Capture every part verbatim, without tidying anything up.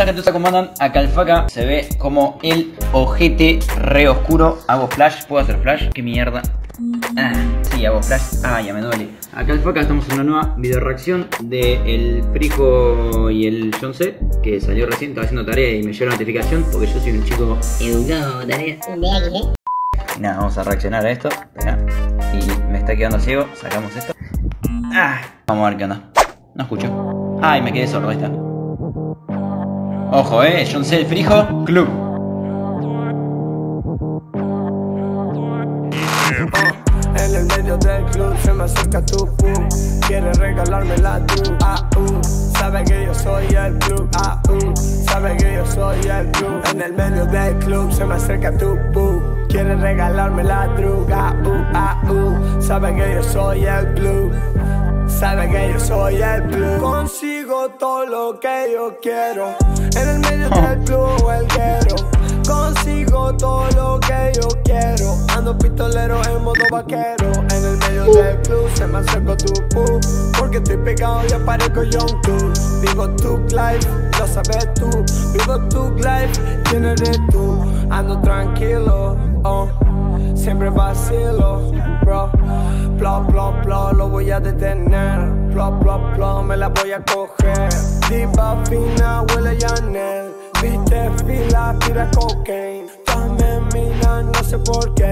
onda, gente? ¿Cómo andan? A Kalfaka se ve como el ojete re oscuro. Hago flash, ¿puedo hacer flash? ¿Qué mierda? Ah, sí, hago flash. Ah, ya me duele. A Kalfaka estamos en una nueva video reacción de el Frijo y el John-C, que salió recién, estaba haciendo tarea y me llegó la notificación porque yo soy un chico educado, tarea. Nada, vamos a reaccionar a esto. Espera. Y me está quedando ciego, sacamos esto. Ah, vamos a ver qué onda. No escucho. Ay, me quedé sordo, ahí está. Ojo, eh, John-C, el Frijo, club. En el medio del club se me acerca tu pum. Quieres regalármela tú. Ah, uh, sabe que yo soy el club. Ah, uh, sabe que yo soy el club. En el medio del club se me acerca tu pum. Quieres regalármela tú. Ah, uh, ah, uh, sabe que yo soy el club. Sabe que yo soy el blue. Consigo todo lo que yo quiero. En el medio del blue el guero. Consigo todo lo que yo quiero. Ando pistolero en modo vaquero. En el medio del blue se me acercó tu poo. Porque estoy pegado y aparezco young too. Vivo tu life, lo sabes tú. Vivo tu life, ¿quién eres tú? Ando tranquilo, oh. Siempre vacilo, bro. Plop, plop, plop, lo voy a detener. Plop, plop, plop, me la voy a coger. Diva fina, huele Chanel. Viste fila, tira cocaine. Dame mina, no sé por qué.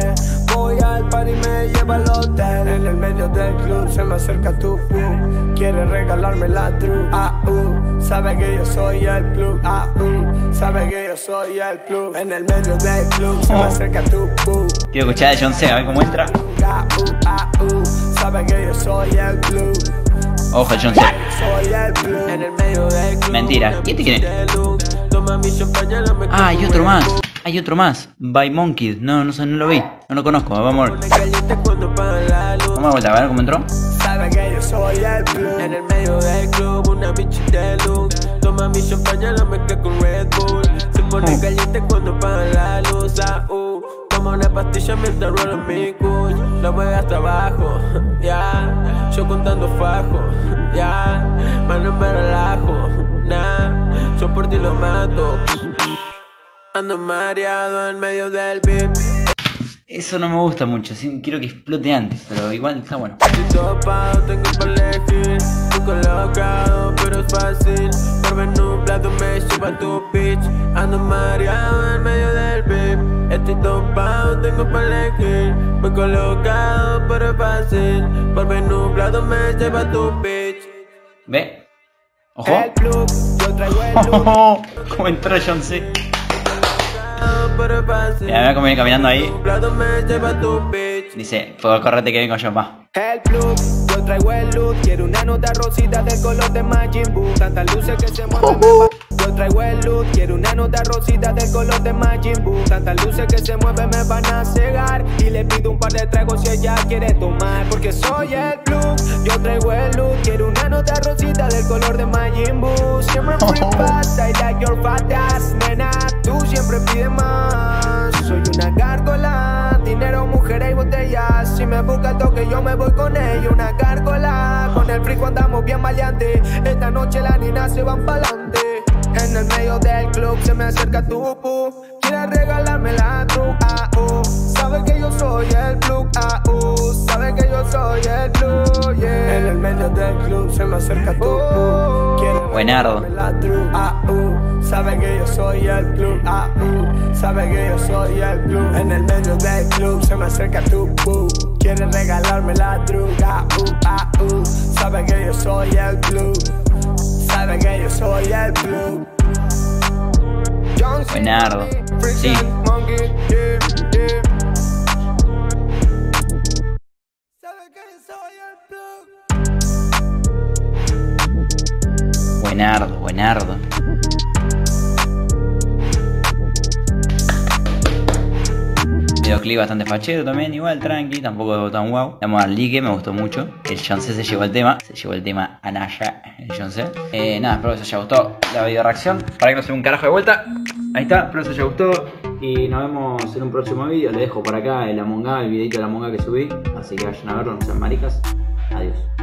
Voy al par y me lleva al hotel. En el medio del club se me acerca tu poo. Quiere regalarme la true. Ah, uh, sabe que yo soy el club. Ah, uh, sabe que yo soy el club. En el medio del club se me acerca tu poo. Quiero escuchar de John-C, a ver cómo entra. Ah, uh, ah, uh, sabe que yo soy el club. Ojo, John-C. Mentira, ¿quién te quiere? Ah, hay otro más. Hay otro más. ByMonkid. No, no sé, no lo vi. No lo conozco. Vamos a ver. Vamos a vuelta, a ver cómo entró. Sabe que yo soy el club. En el medio del club, una bicha de luz. Toma mi champaña, la mezcla con Red Bull. Se pone caliente cuando paga la luz. Toma una pastilla mientras rueda mi cuy. La mueve hasta abajo, ya. Yo contando fajo, ya. Mano me relajo, nah. Yo por ti lo mato. Ando mareado en medio del beat. Eso no me gusta mucho, quiero que explote antes, pero igual está bueno. Estoy topado, tengo para elegir. Estoy colocado, pero es fácil. Por ver nublado me lleva tu bitch. Ando mareado en medio del beat. Estoy topado, tengo para elegir. Estoy colocado, pero es fácil. Por ver nublado me lleva tu bitch. ¿Ve? Ojo. El club, yo traigo el club. Como entró John-C. Ya me voy a comer caminando ahí. Dice, pues correte que vengo yo, pa. El club, yo traigo el loot. Quiero una nota rosita del color de Majin Buu. Tantas luces que se mueven. Yo traigo el loot. Quiero una nota rosita del color de Majin Buu. Tantas luces que se mueven me van a cegar. Y le pido un par de tragos si ella quiere tomar. Porque soy el club, yo traigo el loot. Quiero una nota rosita del color de Majin Buu. Siempre free fast, I like your fat ass, nena. Tú siempre pides más. Soy una gárgola. Dinero, mujeres y botellas. Si me buscas toque yo me voy con ella. Una gárgola. Con el Frico andamos bien maleantes. Esta noche las niñas se van pa'lante. En el medio del club se me acerca tu pu. Quieres regalarme la truc. Ah, oh. Sabe que yo soy el club. Ah, oh. Sabe que yo soy el club, yeah. En el medio del club se me acerca tu pu. Quieres regalarme la truc. Ah, oh. Sabe que yo soy el club, ah, uh, sabe que yo soy el club. En el medio del club se me acerca tu boo. Quiere regalarme la truca, uh, ah, uh, sabe que yo soy el club. Sabe que yo soy el club. Buenardo, sí. Buenardo, buenardo. Clip bastante fachero también, igual tranqui, tampoco tan guau. Vamos al like, me gustó mucho. El John-C se llevó el tema, se llevó el tema a Naya, el John-C. Eh, nada, espero que os haya gustado la video reacción. Para que no se vea un carajo de vuelta. Ahí está, espero que os haya gustado. Y nos vemos en un próximo vídeo. Les dejo por acá el Among Us, el videito de la Among Us que subí. Así que vayan a verlo, no sean maricas. Adiós.